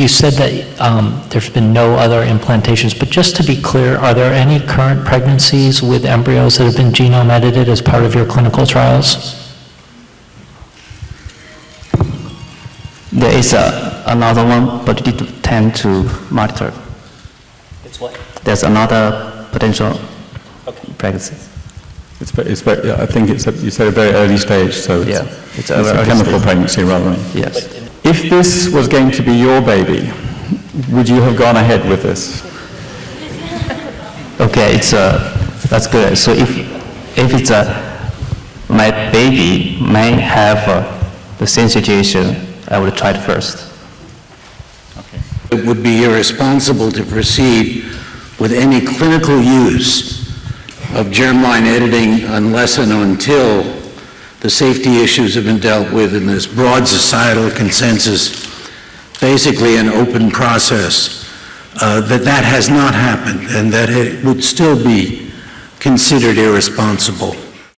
You said that there's been no other implantations, but just to be clear, are there any current pregnancies with embryos that have been genome edited as part of your clinical trials? There is another one, but we didn't tend to monitor. It's what? There's another potential pregnancy. Yeah, I think it's you said a very early stage, so it's, yeah, it's a chemical pregnancy rather than... Yes. If this was going to be your baby, would you have gone ahead with this? Okay, that's good. So if it's my baby may have the same situation, I would try it first. Okay. It would be irresponsible to proceed with any clinical use of germline editing unless and until the safety issues have been dealt with in this broad societal consensus, basically an open process, that has not happened and that it would still be considered irresponsible.